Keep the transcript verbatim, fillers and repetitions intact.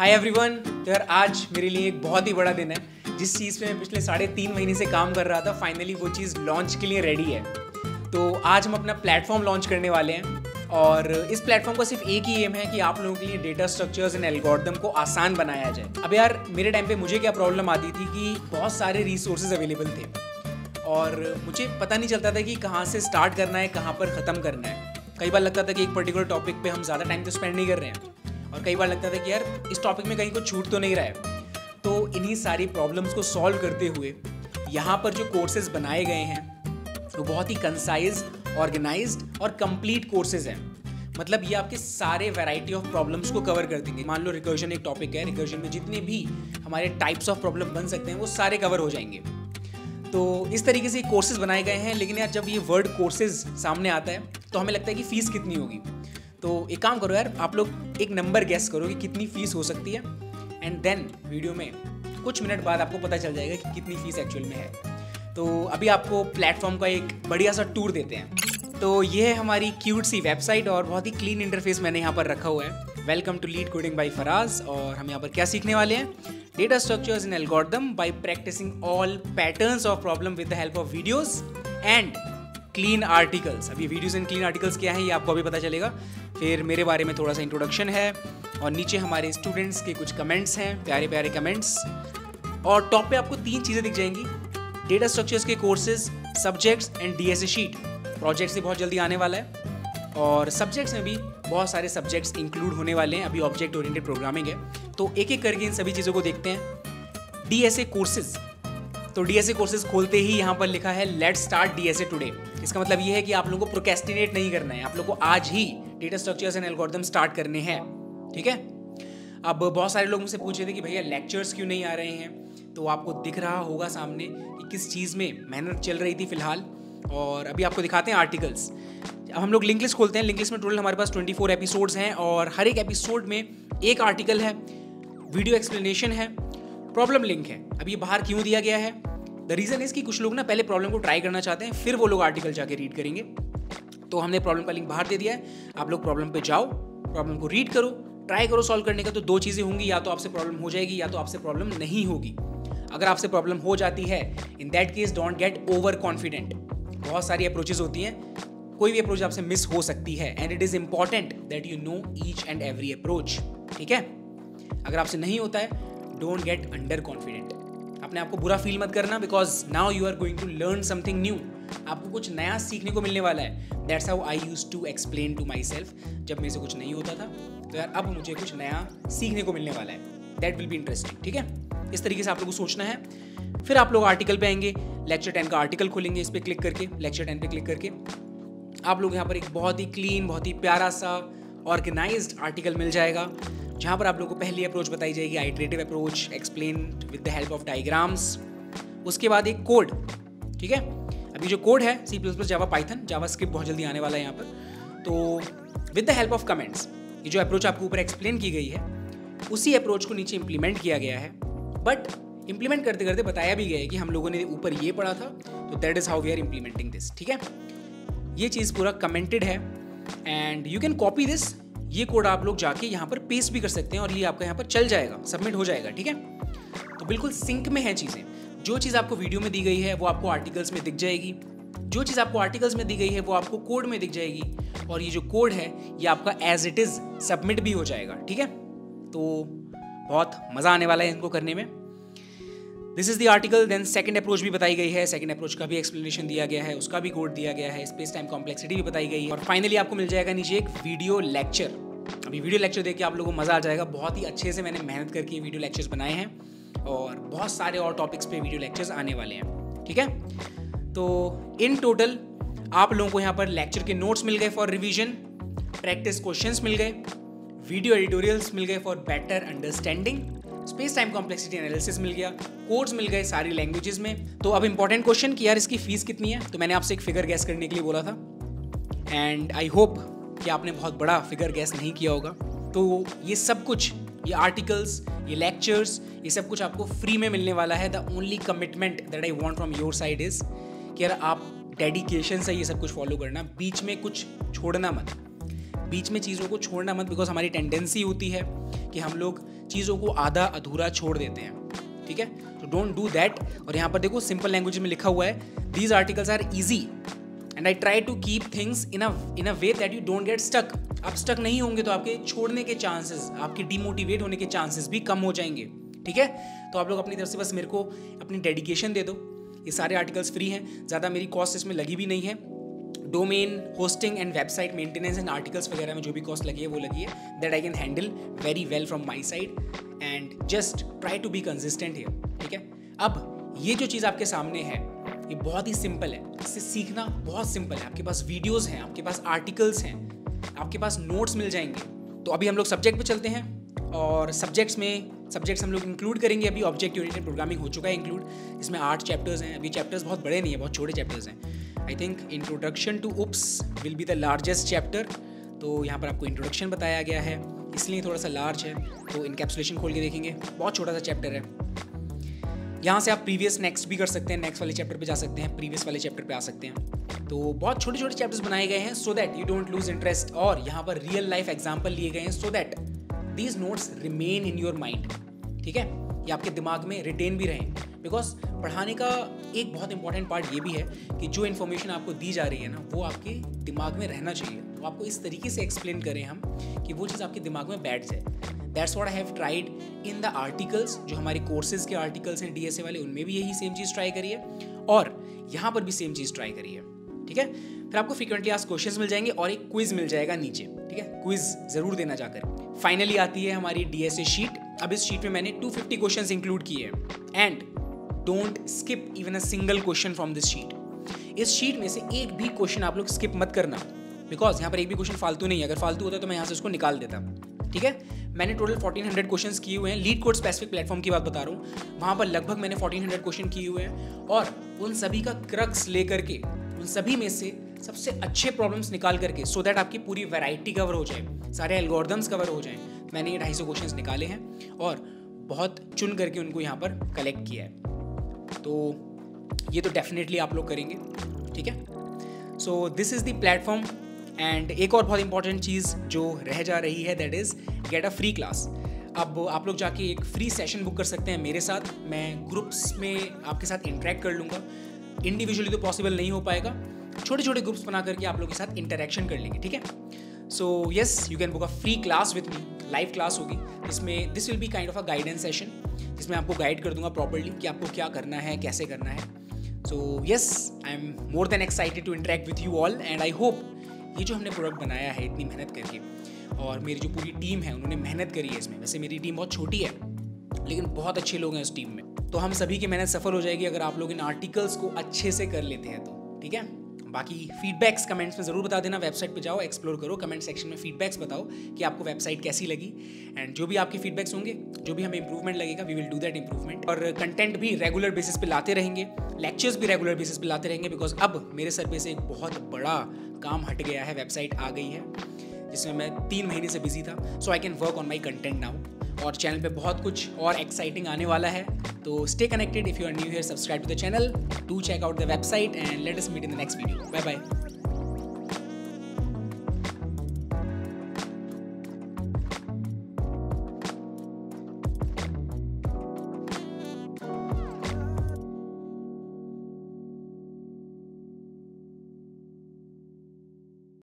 Hi everyone. तो यार आज मेरे लिए एक बहुत ही बड़ा दिन है। जिस चीज़ पे मैं पिछले साढ़े तीन महीने से काम कर रहा था, फाइनली वो चीज़ लॉन्च के लिए रेडी है। तो आज हम अपना प्लेटफॉर्म लॉन्च करने वाले हैं और इस प्लेटफॉर्म का सिर्फ एक ही एम है कि आप लोगों के लिए डेटा स्ट्रक्चर्स एंड एल्गोरिथम को आसान बनाया जाए। अब यार मेरे टाइम पर मुझे क्या प्रॉब्लम आती थी कि बहुत सारे रिसोर्सेज अवेलेबल थे और मुझे पता नहीं चलता था कि कहाँ से स्टार्ट करना है, कहाँ पर ख़त्म करना है। कई बार लगता था कि एक पर्टिकुलर टॉपिक पर हम ज़्यादा टाइम तो स्पेंड नहीं कर रहे हैं और कई बार लगता था कि यार इस टॉपिक में कहीं कुछ छूट तो नहीं रहा है। तो इन्हीं सारी प्रॉब्लम्स को सॉल्व करते हुए यहाँ पर जो कोर्सेज बनाए गए हैं वो तो बहुत ही कंसाइज, ऑर्गेनाइज्ड और कंप्लीट कोर्सेज हैं। मतलब ये आपके सारे वैरायटी ऑफ प्रॉब्लम्स को कवर कर देंगे। मान लो रिकर्जन एक टॉपिक है, रिकर्जन में जितने भी हमारे टाइप्स ऑफ प्रॉब्लम बन सकते हैं वो सारे कवर हो जाएंगे। तो इस तरीके से कोर्सेज बनाए गए हैं। लेकिन यार जब ये वर्ड कोर्सेज सामने आता है तो हमें लगता है कि फ़ीस कितनी होगी। तो एक काम करो यार, आप लोग एक नंबर गेस करो कि कितनी फ़ीस हो सकती है एंड देन वीडियो में कुछ मिनट बाद आपको पता चल जाएगा कि कितनी फ़ीस एक्चुअल में है। तो अभी आपको प्लेटफॉर्म का एक बढ़िया सा टूर देते हैं। तो ये है हमारी क्यूट सी वेबसाइट और बहुत ही क्लीन इंटरफेस मैंने यहाँ पर रखा हुआ है। Welcome to lead coding by Faraz. और हम यहाँ पर क्या सीखने वाले हैं? Data structures in algorithm by practising all patterns of problem with the help of videos and clean articles. अभी वीडियोज़ एंड क्लीन आर्टिकल्स क्या है ये आपको अभी पता चलेगा। फिर मेरे बारे में थोड़ा सा इंट्रोडक्शन है और नीचे हमारे स्टूडेंट्स के कुछ कमेंट्स हैं, प्यारे प्यारे कमेंट्स। और टॉप पे आपको तीन चीज़ें दिख जाएंगी, डेटा स्ट्रक्चर्स के courses, subjects and DSA sheet. Project से बहुत जल्दी आने वाला है और सब्जेक्ट्स में भी बहुत सारे सब्जेक्ट्स इंक्लूड होने वाले हैं। अभी ऑब्जेक्ट ओरिएंटेड प्रोग्रामिंग है। तो एक एक करके इन सभी चीज़ों को देखते हैं। डीएसए कोर्सेज, तो डीएसए कोर्सेज खोलते ही यहाँ पर लिखा है लेट्स स्टार्ट डीएसए टुडे। इसका मतलब ये है कि आप लोगों को प्रोक्रेस्टिनेट नहीं करना है, आप लोगों को आज ही data structures and algorithm start करने हैं, ठीक है। अब बहुत सारे लोग मुझसे पूछ रहे थे कि भैया लेक्चर्स क्यों नहीं आ रहे हैं। तो आपको दिख रहा होगा सामने कि किस चीज़ में मेहनत चल रही थी फिलहाल। और अभी आपको दिखाते हैं आर्टिकल्स। अब हम लोग लिंक लिस्ट खोलते हैं। लिंक लिस्ट में टोटल हमारे पास ट्वेंटी फोर एपिसोड्स हैं और हर एक एपिसोड में एक आर्टिकल है, वीडियो एक्सप्लेनेशन है, प्रॉब्लम लिंक है। अब ये बाहर क्यों दिया गया है? द रीज़न इज़ कि कुछ लोग ना पहले प्रॉब्लम को ट्राई करना चाहते हैं, फिर वो लोग आर्टिकल जाके रीड करेंगे। तो हमने प्रॉब्लम का लिंक बाहर दे दिया है। आप लोग प्रॉब्लम पे जाओ, प्रॉब्लम को रीड करो, ट्राई करो सॉल्व करने का। तो दो चीज़ें होंगी, या तो आपसे प्रॉब्लम हो जाएगी या तो आपसे प्रॉब्लम नहीं होगी। अगर आपसे प्रॉब्लम हो जाती है in that case don't get over confident. बहुत सारी अप्रोचेज होती हैं, कोई भी अप्रोच आपसे मिस हो सकती है and it is important that you know each and every approach, ठीक है। अगर आपसे नहीं होता है डोंट गेट अंडर कॉन्फिडेंट। अपने आपको बुरा फील मत करना because now you are going to learn something new. आपको कुछ नया सीखने को मिलने वाला है। That's how I use to explain to myself. जब मेरे से कुछ नहीं होता था तो यार अब मुझे कुछ नया सीखने को मिलने वाला है, दैट विल बी इंटरेस्टिंग, ठीक है। इस तरीके से आप लोगों को सोचना है। फिर आप लोग आर्टिकल पे आएंगे, लेक्चर टेन का आर्टिकल खोलेंगे, इस पर क्लिक करके लेक्चर टेन पे क्लिक करके आप लोग यहाँ पर एक बहुत ही क्लीन, बहुत ही प्यारा सा ऑर्गेनाइज्ड आर्टिकल मिल जाएगा जहाँ पर आप लोगों को पहली अप्रोच बताई जाएगी, iterative approach explain with the help of diagrams. उसके बाद एक कोड, ठीक है। अभी जो कोड है C plus plus, Java, Python, JavaScript बहुत जल्दी आने वाला है यहाँ पर। तो with the help of comments ये जो अप्रोच आपको ऊपर एक्सप्लेन की गई है उसी अप्रोच को नीचे इम्प्लीमेंट किया गया है। बट इम्प्लीमेंट करते करते बताया भी गया है कि हम लोगों ने ऊपर ये पढ़ा था, तो that is how we are implementing this, ठीक है। ये चीज़ पूरा कमेंटेड है and you can copy this. ये कोड आप लोग जाके यहाँ पर पेस्ट भी कर सकते हैं और ये आपका यहाँ पर चल जाएगा, सबमिट हो जाएगा, ठीक है। तो बिल्कुल सिंक में है चीज़ें। जो चीज़ आपको वीडियो में दी गई है वो आपको आर्टिकल्स में दिख जाएगी, जो चीज़ आपको आर्टिकल्स में दी गई है वो आपको कोड में दिख जाएगी और ये जो कोड है ये आपका एज इट इज़ सबमिट भी हो जाएगा, ठीक है। तो बहुत मज़ा आने वाला है इनको करने में। This is the article. Then second approach भी बताई गई है, सेकंड अप्रोच का भी एक्सप्लेनेशन दिया गया है, उसका भी कोड दिया गया है, स्पेस टाइम कॉम्प्लेक्सिटी भी बताई गई है। और फाइनली आपको मिल जाएगा नीचे एक वीडियो लेक्चर। अभी वीडियो लेक्चर देख के आप लोगों को मज़ा आ जाएगा। बहुत ही अच्छे से मैंने मेहनत करके वीडियो लेक्चर्स बनाए हैं और बहुत सारे और टॉपिक्स पे वीडियो लेक्चर्स आने वाले हैं, ठीक है। तो इन टोटल आप लोगों को यहाँ पर लेक्चर के नोट्स मिल गए फॉर रिविजन, प्रैक्टिस क्वेश्चंस मिल गए, वीडियो एडिटोरियल्स मिल गए for better understanding, space time complexity analysis मिल गया, कोड्स मिल गए सारी लैंग्वेजेस में। तो अब इंपॉर्टेंट क्वेश्चन कि यार इसकी फ़ीस कितनी है। तो मैंने आपसे एक फिगर गैस करने के लिए बोला था एंड आई होप कि आपने बहुत बड़ा फिगर गैस नहीं किया होगा। तो ये सब कुछ, ये आर्टिकल्स, ये लेक्चर्स, ये सब कुछ आपको फ्री में मिलने वाला है। The only commitment that I want from your side is कि यार आप डेडिकेशन से ये सब कुछ फॉलो करना, बीच में कुछ छोड़ना मत, बीच में चीज़ों को छोड़ना मत। बिकॉज हमारी टेंडेंसी होती है कि हम लोग चीज़ों को आधा अधूरा छोड़ देते हैं, ठीक है। तो डोंट डू दैट। और यहाँ पर देखो सिंपल लैंग्वेज में लिखा हुआ है, these articles are easy and I try to keep things in a in a way that you don't get stuck. आप स्टक नहीं होंगे तो आपके छोड़ने के चांसेस, आपके डिमोटिवेट होने के चांसेस भी कम हो जाएंगे, ठीक है। तो आप लोग अपनी तरफ से बस मेरे को अपनी डेडिकेशन दे दो। ये सारे आर्टिकल्स फ्री हैं, ज़्यादा मेरी कॉस्ट इसमें लगी भी नहीं है। Domain hosting and website maintenance and articles वगैरह में जो भी कॉस्ट लगी है वो लगी है, that I can handle very well from my side and just try to be consistent here, ठीक है। अब ये जो चीज़ आपके सामने है ये बहुत ही सिंपल है, इससे सीखना बहुत सिंपल है। आपके पास वीडियोज़ हैं, आपके पास आर्टिकल्स हैं, आपके पास नोट्स मिल जाएंगे। तो अभी हम लोग सब्जेक्ट पर चलते हैं और सब्जेक्ट्स में सब्जेक्ट्स हम लोग इंक्लूड करेंगे। अभी ऑब्जेक्ट ओरिएंटेड प्रोग्रामिंग हो चुका है इंक्लूड, इसमें आठ चैप्टर्स हैं। अभी चैप्टर्स बहुत बड़े नहीं है, बहुत छोटे चैप्टर्स हैं। I think introduction to OOPs will be the largest chapter. तो यहाँ पर आपको इंट्रोडक्शन बताया गया है इसलिए थोड़ा सा लार्ज है, तो इनकैप्सुलेशन खोल के देखेंगे, बहुत छोटा सा चैप्टर है। यहाँ से आप प्रीवियस नेक्स्ट भी कर सकते हैं, नेक्स्ट वाले चैप्टर पे जा सकते हैं, प्रीवियस वाले चैप्टर पे आ सकते हैं। तो बहुत छोटे छोटे चैप्टर्स बनाए गए हैं so that you don't lose interest, और यहाँ पर रियल लाइफ एग्जाम्पल लिए गए हैं so that these notes remain in your mind, ठीक है। ये आपके दिमाग में रिटेन भी रहें, बिकॉज पढ़ाने का एक बहुत इंपॉर्टेंट पार्ट ये भी है कि जो इन्फॉर्मेशन आपको दी जा रही है ना वो आपके दिमाग में रहना चाहिए। वो आपको इस तरीके से एक्सप्लेन करें हम कि वो चीज़ आपके दिमाग में बैठ जाए। That's what I have tried in the articles. जो हमारे कोर्सेज के आर्टिकल्स हैं डीएसए वाले, उनमें भी यही सेम चीज़ ट्राई करिए और यहाँ पर भी सेम चीज़ ट्राई करिए, ठीक है। फिर आपको फ्रीक्वेंटली आस्क्ड क्वेश्चंस मिल जाएंगे और एक क्विज मिल जाएगा नीचे, ठीक है। क्विज जरूर देना जाकर। फाइनली आती है हमारी डीएसए शीट। अब इस शीट में मैंने दो सौ पचास क्वेश्चंस इंक्लूड किए हैं and don't skip even a single question from this sheet. इस शीट में से एक भी क्वेश्चन आप लोग स्किप मत करना, बिकॉज यहाँ पर एक भी क्वेश्चन फालतू नहीं है। अगर फालतू होता तो मैं यहाँ से उसको निकाल देता, ठीक है। मैंने टोटल चौदह सौ क्वेश्चंस किए हुए हैं। लीड कोड स्पेसिफिक प्लेटफॉर्म की बात बता रहा हूँ, वहाँ पर लगभग मैंने चौदह सौ क्वेश्चन किए हुए हैं और उन सभी का क्रक्स लेकर के उन सभी में से सबसे अच्छे प्रॉब्लम्स निकाल करके सो so दैट आपकी पूरी वैरायटी कवर हो जाए, सारे एल्गोरिदम्स कवर हो जाएं। मैंने ये ढाई सौ क्वेश्चन निकाले हैं और बहुत चुन करके उनको यहाँ पर कलेक्ट किया है। तो ये तो डेफिनेटली आप लोग करेंगे, ठीक है। So this is the platform. And एक और बहुत इंपॉर्टेंट चीज़ जो रह जा रही है that is get a free class. अब आप लोग जाके एक फ्री सेशन बुक कर सकते हैं मेरे साथ। मैं ग्रुप्स में आपके साथ इंटरेक्ट कर लूँगा, इंडिविजुअली तो पॉसिबल नहीं हो पाएगा। छोटे छोटे ग्रुप्स बना करके आप लोग के साथ इंटरेक्शन कर लेंगे, ठीक है। So yes you can book a free class with me. Live class होगी जिसमें this will be kind of a guidance session, जिसमें आपको गाइड कर दूंगा प्रॉपर्ली कि आपको क्या करना है, कैसे करना है। So yes I am more than excited to interact with you all and I hope ये जो हमने प्रोडक्ट बनाया है इतनी मेहनत करके, और मेरी जो पूरी टीम है उन्होंने मेहनत करी है इसमें। वैसे मेरी टीम बहुत छोटी है लेकिन बहुत अच्छे लोग हैं उस टीम में, तो हम सभी की मेहनत सफल हो जाएगी अगर आप लोग इन आर्टिकल्स को अच्छे से कर लेते हैं तो, ठीक है। बाकी फीडबैक्स कमेंट्स में ज़रूर बता देना। वेबसाइट पे जाओ, एक्सप्लोर करो, कमेंट सेक्शन में फीडबैक्स बताओ कि आपको वेबसाइट कैसी लगी। एंड जो भी आपके फीडबैक्स होंगे, जो भी हमें इंप्रूवमेंट लगेगा, we will do that improvement. और कंटेंट भी रेगुलर बेसिस पे लाते रहेंगे, लेक्चर्स भी रेगुलर बेसिस पे लाते रहेंगे, बिकॉज अब मेरे सर पे से एक बहुत बड़ा काम हट गया है। वेबसाइट आ गई है जिसमें मैं तीन महीने से बिजी था, so I can work on my content now. और चैनल पे बहुत कुछ और एक्साइटिंग आने वाला है, तो stay connected. If you are new here, subscribe to the channel, do check out the website, and let us meet in the next video. Bye bye.